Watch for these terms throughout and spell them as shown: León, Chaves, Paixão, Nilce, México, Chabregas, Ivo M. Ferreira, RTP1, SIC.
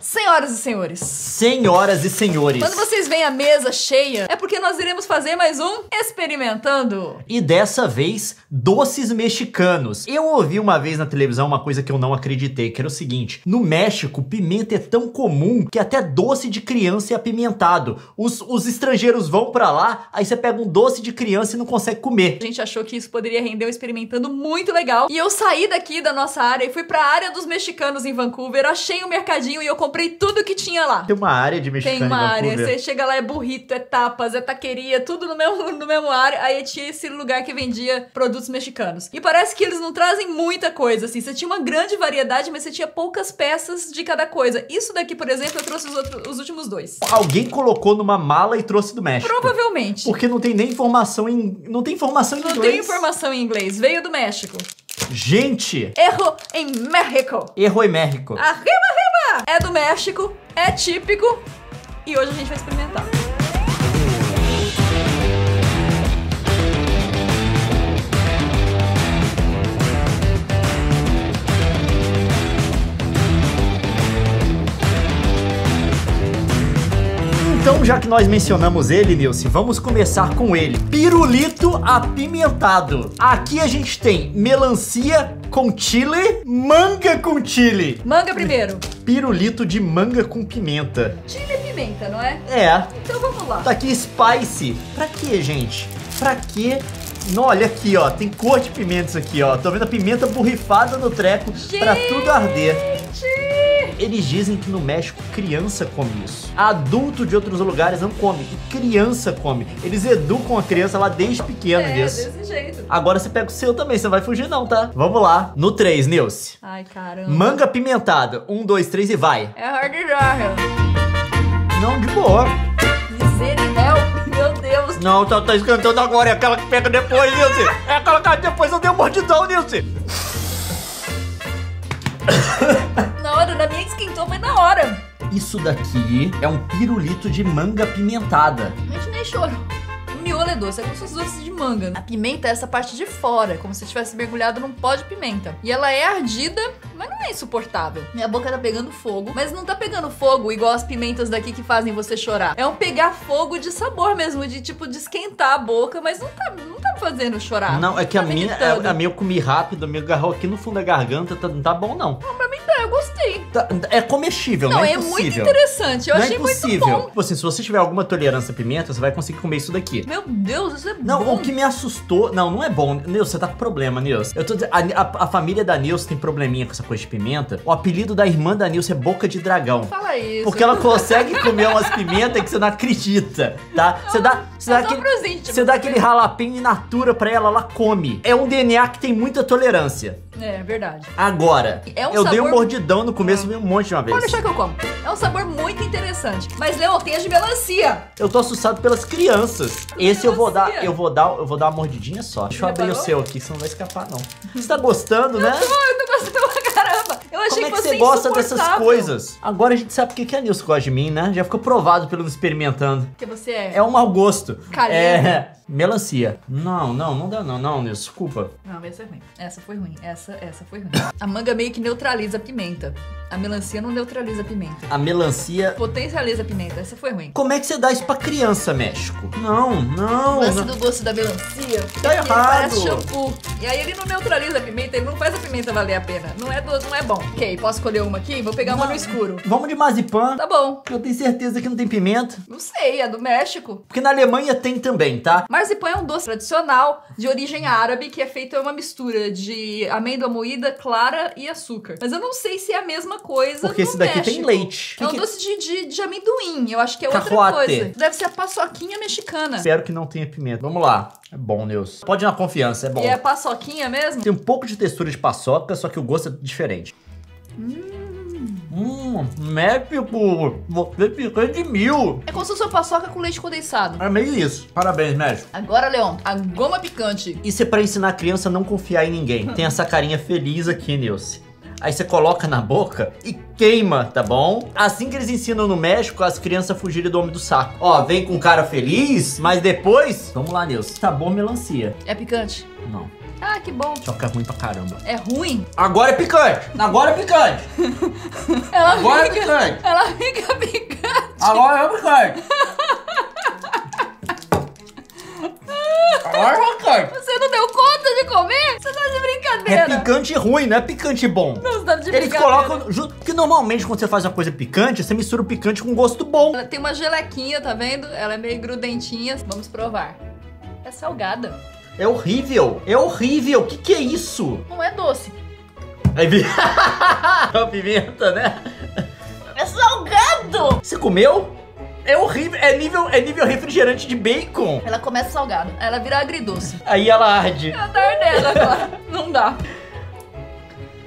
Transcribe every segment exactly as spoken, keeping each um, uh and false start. Senhoras e senhores. Senhoras e senhores. Quando vocês veem a mesa cheia, é porque nós iremos fazer mais um Experimentando. E dessa vez, doces mexicanos. Eu ouvi uma vez na televisão uma coisa que eu não acreditei, que era o seguinte. No México, pimenta é tão comum que até doce de criança é apimentado. Os, os estrangeiros vão pra lá, aí você pega um doce de criança e não consegue comer. A gente achou que isso poderia render um Experimentando muito legal. E eu saí daqui da nossa área e fui pra área dos mexicanos em Vancouver. Achei um mercadinho e eu comprei Comprei tudo que tinha lá. Tem uma área de mexicano. Tem uma área. Você chega lá, é burrito, é tapas, é taqueria, tudo no mesmo, no mesmo área. Aí tinha esse lugar que vendia produtos mexicanos. E parece que eles não trazem muita coisa, assim. Você tinha uma grande variedade, mas você tinha poucas peças de cada coisa. Isso daqui, por exemplo, eu trouxe os, outro, os últimos dois. Alguém colocou numa mala e trouxe do México. Provavelmente. Porque não tem nem informação em... Não tem informação em inglês. Não tem informação em inglês. Veio do México. Gente! Erro em México. Erro em México. Arriba! É do México, é típico e hoje a gente vai experimentar. Então, já que nós mencionamos ele, Nilce, vamos começar com ele. Pirulito apimentado. Aqui a gente tem melancia com chile, manga com chile. Manga primeiro. Pirulito de manga com pimenta. Chile e pimenta, não é? É. Então vamos lá. Tá aqui spicy. Pra quê, gente? Pra quê? Não, olha aqui, ó. Tem cor de pimenta isso aqui, ó. Tô vendo a pimenta borrifada no treco, gente, pra tudo arder. Eles dizem que no México criança come isso. Adulto de outros lugares não come, criança come. Eles educam a criança lá desde pequeno é, nisso. É, desse jeito. Agora você pega o seu também, você não vai fugir não, tá? Vamos lá. No três, Nilce. Ai, caramba. Manga pimentada. Um, dois, três e vai. É hard rock. Não, de boa. Misericórdia, meu Deus. Não, tá, tá esquentando agora. É aquela que pega depois, Nilce. É aquela que depois eu dei um mordidão, Nilce. Na minha esquentou, mas na hora. Isso daqui é um pirulito de manga apimentada. A gente nem chorou. O miolo é doce, é como se fosse doce de manga. A pimenta é essa parte de fora, como se tivesse mergulhado num pó de pimenta. E ela é ardida, mas não é insuportável. Minha boca tá pegando fogo, mas não tá pegando fogo igual as pimentas daqui que fazem você chorar. É um pegar fogo de sabor mesmo, de tipo de esquentar a boca, mas não tá, não tá fazendo chorar. Não, é que tá a minha, a, a minha eu comi rápido, a minha agarrou aqui no fundo da garganta, tá, não tá bom não. Não, pra mim tá, eu gostei. Tá, é comestível, não, não é impossível. Não, é muito interessante, eu não achei é muito bom. Tipo assim, se você tiver alguma tolerância à pimenta, você vai conseguir comer isso daqui. Meu Deus, isso é não, bom. Não, o que me assustou... Não, não é bom. Nilce, você tá com problema, Nilce. Eu tô dizendo, a, a, a família da Nilce tem probleminha com essa coisa de pimenta. O apelido da irmã da Nilce é Boca de Dragão. Fala isso. Porque ela consegue comer umas pimentas que você não acredita, tá? Não, você dá, você dá aquele, tipo você dá aquele jalapeno in natura pra ela, ela come. É um D N A que tem muita tolerância. É, verdade. Agora, é um eu sabor... dei um mordidão no começo, veio um monte de uma vez. Pode deixar que eu como. É um sabor muito interessante. Mas, Leon, tem as de melancia. Eu tô assustado pelas crianças. Esse eu vou dar, eu vou dar, eu vou dar uma mordidinha só. Deixa eu abrir o seu aqui, você não vai escapar, não. Você tá gostando, né? Eu tô, eu tô gostando pra caramba. Eu achei que você Como é que você gosta dessas coisas? Agora a gente sabe porque que a Nilce gosta de mim, né? Já ficou provado pelo Experimentando. Porque você é... É um mau gosto. Calhei. É... Melancia. Não, não, não dá não, não, Nilce, desculpa. Não, essa é ruim. Essa foi ruim, essa, essa foi ruim. A manga meio que neutraliza a pimenta. A melancia não neutraliza a pimenta. A melancia... Potencializa a pimenta, essa foi ruim. Como é que você dá isso pra criança, México? Não, não. O lance não... do gosto da melancia. Tá errado. Parece shampoo. E aí ele não neutraliza a pimenta, ele não faz a pimenta valer a pena. Não é, do... não é bom. Ok, posso escolher uma aqui? Vou pegar não. uma no escuro. Vamos de marzipan. Tá bom. Eu tenho certeza que não tem pimenta. Não sei, é do México. Porque na Alemanha tem também, tá? Marzipan é um doce tradicional de origem árabe que é feito uma mistura de amêndoa moída, clara e açúcar. Mas eu não sei se é a mesma coisa. Porque esse daqui México. Tem leite. É que um que... doce de, de, de amendoim. Eu acho que é outra Cajuate. Coisa. Deve ser a paçoquinha mexicana. Espero que não tenha pimenta. Vamos lá. É bom, Nilce. Pode ir na confiança, é bom. E é paçoquinha mesmo? Tem um pouco de textura de paçoca, só que o gosto é diferente. Hum. Hum, México, você ficou de mil. É como se fosse uma paçoca com leite condensado. É meio isso. Parabéns, México. Agora, Leon, a goma picante. Isso é pra ensinar a criança a não confiar em ninguém. Tem essa carinha feliz aqui, Nilce. Aí você coloca na boca e queima, tá bom? Assim que eles ensinam no México, as crianças fugirem do homem do saco. Ó, vem com cara feliz, mas depois... Vamos lá, Nilce. Sabor melancia. É picante? Não. Ah, que bom. Só que é ruim pra caramba. É ruim? Agora é picante. Agora é picante. Ela Agora fica, é picante. Ela fica picante. Agora é picante. Agora é picante. Você não deu conta de comer? Você tá de brincadeira. É picante ruim, não é picante bom. Não, você tá de brincadeira. Eles colocam... Ju, porque normalmente quando você faz uma coisa picante, você mistura o picante com um gosto bom. Ela tem uma gelequinha, tá vendo? Ela é meio grudentinha. Vamos provar. É salgada. É horrível, é horrível, o que que é isso? Não é doce. É, é pimenta, né? É salgado! Você comeu? É horrível, é nível, é nível refrigerante de bacon. Ela começa salgada, ela vira agridoce. Aí ela arde. Ela tá ardendo agora, não dá.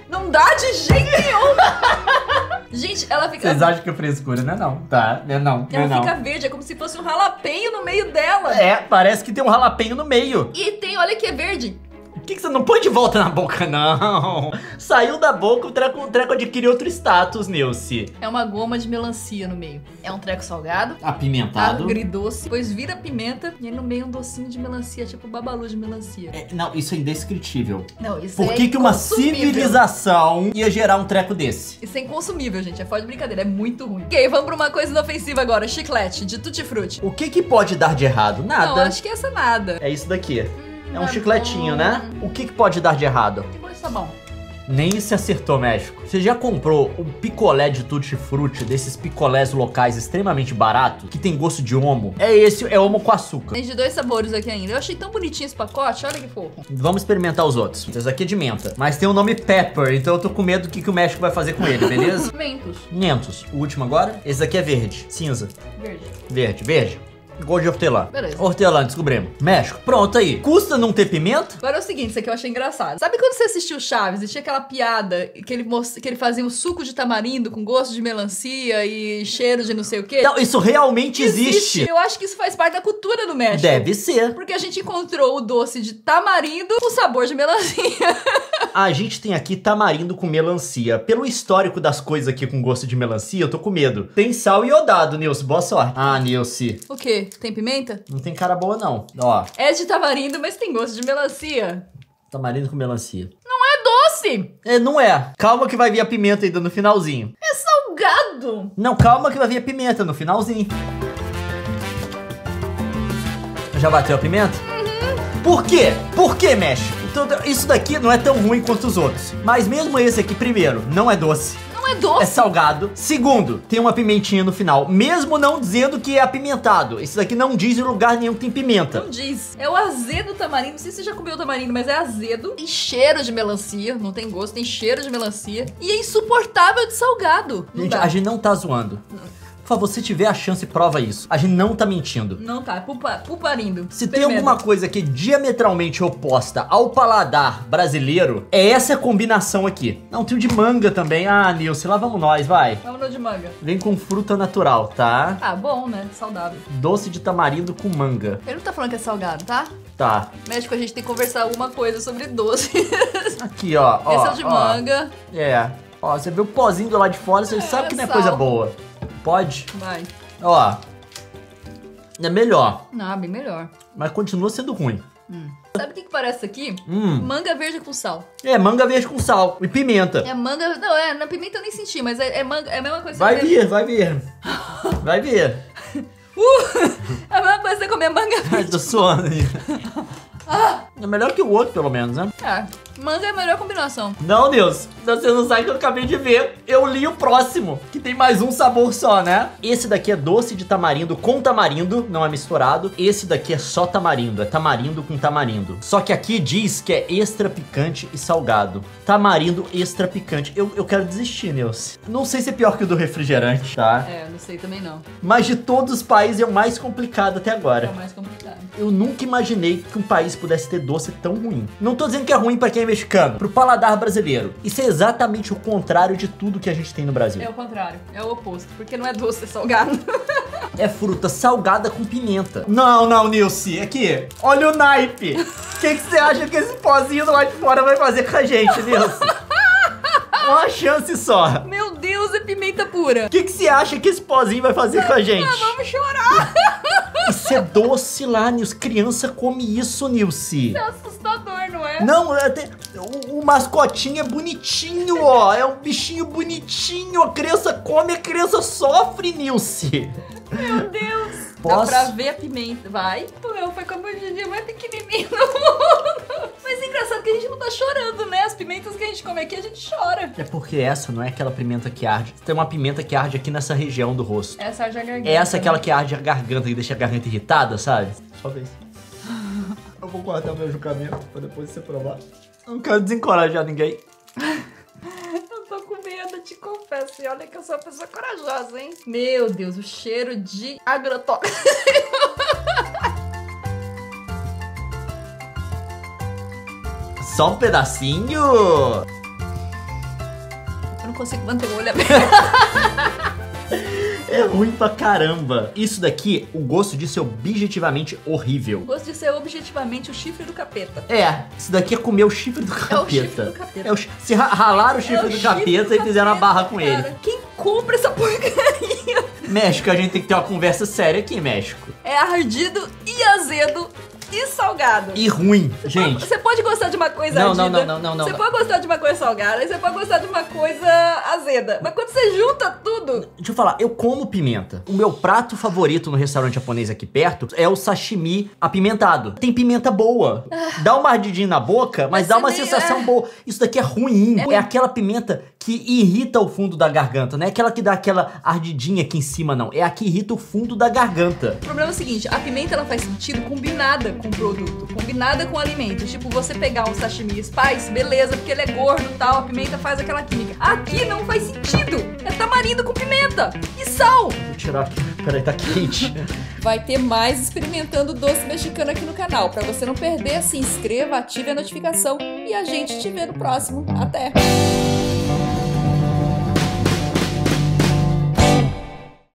Não dá de jeito nenhum. Gente, ela fica... Vocês acham que é frescura, né? Não, tá? Né? Não, ela não. Fica verde, é como se fosse um jalapeño no meio dela. É, parece que tem um jalapeño no meio. E tem, olha que é verde. Por que, que você não põe de volta na boca, não? Saiu da boca, o treco, o treco adquiriu outro status, Nilce. É uma goma de melancia no meio. É um treco salgado. Apimentado. Agridoce. Depois vira pimenta e aí no meio um docinho de melancia, tipo babalu de melancia. É, não, isso é indescritível. Não, isso é inconsumível. Por que que uma civilização ia gerar um treco desse? Isso é inconsumível, gente. É fora de brincadeira. É muito ruim. Ok, vamos pra uma coisa inofensiva agora. Chiclete de tutti-frutti. O que que pode dar de errado? Nada. Não, acho que essa é nada. É isso daqui. Hum. É um chicletinho, né? O que que pode dar de errado? Que gosto de sabão. Nem se acertou, México. Você já comprou um picolé de tutti-frutti, desses picolés locais extremamente barato, que tem gosto de homo? É esse, é homo com açúcar. Tem de dois sabores aqui ainda. Eu achei tão bonitinho esse pacote, olha que fofo. Vamos experimentar os outros. Esse aqui é de menta, mas tem o nome Pepper, então eu tô com medo do que, que o México vai fazer com ele, beleza? Mentos. Mentos. O último agora. Esse aqui é verde, cinza. Verde. Verde, verde. Gol de hortelã. Beleza. Hortelã, descobrimos. México, pronto aí. Custa não ter pimenta? Agora é o seguinte, isso aqui eu achei engraçado. Sabe quando você assistiu Chaves e tinha aquela piada que ele, que ele fazia um suco de tamarindo com gosto de melancia e cheiro de não sei o quê? Não, isso realmente existe. existe. Eu acho que isso faz parte da cultura do México. Deve ser. Porque a gente encontrou o doce de tamarindo com sabor de melancia. A gente tem aqui tamarindo com melancia. Pelo histórico das coisas aqui com gosto de melancia, eu tô com medo. Tem sal e iodado, Nilce. Boa sorte. Ah, Nilce. O quê? Tem pimenta? Não tem cara boa, não. Ó. É de tamarindo, mas tem gosto de melancia. Tamarindo com melancia. Não é doce! É, não é. Calma que vai vir a pimenta ainda no finalzinho. É salgado! Não, calma que vai vir a pimenta no finalzinho. Já bateu a pimenta? Uhum. Por quê? Por quê, México? Então, isso daqui não é tão ruim quanto os outros. Mas mesmo esse aqui, primeiro, não é doce. É doce. É salgado. Segundo, tem uma pimentinha no final. Mesmo não dizendo que é apimentado. Esse daqui não diz em lugar nenhum que tem pimenta. Não diz. É o azedo tamarindo. Não sei se você já comeu tamarindo, mas é azedo. Tem cheiro de melancia. Não tem gosto, tem cheiro de melancia. E é insuportável de salgado. Não, gente, dá. A gente não tá zoando. Não. Por favor, se tiver a chance, prova isso. A gente não tá mentindo. Não tá, pupa, puparindo. Se tem alguma coisa que é diametralmente oposta ao paladar brasileiro, é essa combinação aqui. Não, tem o de manga também. Ah, Nilce, lá vamos nós, vai. Vamos no de manga. Vem com fruta natural, tá? Ah, bom, né? Saudável. Doce de tamarindo com manga. Ele não tá falando que é salgado, tá? Tá. México, a gente tem que conversar alguma coisa sobre doce. Aqui, ó. ó Esse é o de ó. manga. É. Ó, você vê o pozinho do lado de fora, você é, sabe que não é sal. Coisa boa. Pode? Vai. Ó, é melhor. Não, bem melhor. Mas continua sendo ruim. Hum. Sabe o que que parece isso aqui? Hum. Manga verde com sal. É, manga verde com sal e pimenta. É manga... Não, é, na pimenta eu nem senti, mas é, é, manga, é a mesma coisa. Vai vir, ver. vai vir. Vai vir. Uh, é a mesma coisa que comer manga verde. Tô suando aí. Ah. É melhor que o outro, pelo menos, né? É, manga é a melhor combinação. Não, Deus, você não sabe o que eu acabei de ver. Eu li o próximo, que tem mais um sabor só, né? Esse daqui é doce de tamarindo com tamarindo, não é misturado. Esse daqui é só tamarindo, é tamarindo com tamarindo. Só que aqui diz que é extra picante e salgado. Tamarindo extra picante. Eu, eu quero desistir, Nilce. Não sei se é pior que o do refrigerante, tá? É, não sei também não. Mas de todos os países é o mais complicado até agora. É o mais complicado. Eu nunca imaginei que um país pudesse ter doce tão ruim. Não tô dizendo que é ruim pra quem é mexicano, pro paladar brasileiro. Isso é exatamente o contrário de tudo que a gente tem no Brasil. É o contrário, é o oposto, porque não é doce, é salgado. É fruta salgada com pimenta. Não, não, Nilce, aqui, olha o naipe. O que você acha que esse pozinho lá de fora vai fazer com a gente, Nilce? Uma chance só. Meu Deus, é pimenta pura. O que você acha que esse pozinho vai fazer com a gente? Ah, vamos chorar. Isso é doce lá, Nilce. Criança come isso, Nilce. É assustador, não é? é? Não, é até... o, o mascotinho é bonitinho, ó. É um bichinho bonitinho. A criança come, a criança sofre, Nilce. Meu Deus. Posso? Dá pra ver a pimenta. Vai, meu, foi como eu dizia, mais pequenininho no mundo. Mas é engraçado que a gente não tá chorando, né? As pimentas que a gente come aqui, a gente chora. É porque essa não é aquela pimenta que arde. Tem uma pimenta que arde aqui nessa região do rosto. Essa arde a garganta. Essa é aquela que arde a garganta, que deixa a garganta irritada, sabe? Só vez. Eu vou guardar meu julgamento pra depois você provar. Não quero desencorajar ninguém. Eu tô com medo, te confesso. E olha que eu sou uma pessoa corajosa, hein? Meu Deus, o cheiro de agrotóxico. Só um pedacinho. Eu não consigo manter o olho aberto. É ruim pra caramba. Isso daqui, o gosto disso é objetivamente horrível. O gosto disso é objetivamente o chifre do capeta. É, isso daqui é comer o chifre do capeta. É o chifre do capeta. É o, se ralaram o chifre, é o do, chifre capeta do capeta e fizeram a barra com, cara, ele. Quem compra essa porcaria? México, a gente tem que ter uma conversa séria aqui, México. É ardido e azedo. E salgado. E ruim, você gente. Pode, você pode gostar de uma coisa não, ardida. Não, não, não, não. Você não. pode gostar de uma coisa salgada e você pode gostar de uma coisa azeda. Mas quando você junta tudo... Deixa eu falar, eu como pimenta. O meu prato favorito no restaurante japonês aqui perto é o sashimi apimentado. Tem pimenta boa. Ah. Dá uma ardidinha na boca, mas, mas dá uma nem... sensação é. boa. Isso daqui é ruim. É. é aquela pimenta que irrita o fundo da garganta. Não é aquela que dá aquela ardidinha aqui em cima, não. É a que irrita o fundo da garganta. O problema é o seguinte, a pimenta ela faz sentido combinada com... com produto, combinada com alimentos. Tipo, você pegar um sashimi spice, beleza, porque ele é gordo e tal, a pimenta faz aquela química. Aqui não faz sentido. É tamarindo com pimenta e sal. Vou tirar aqui, peraí, tá quente. Vai ter mais experimentando doce mexicano aqui no canal. Pra você não perder, se inscreva, ative a notificação e a gente te vê no próximo. Até!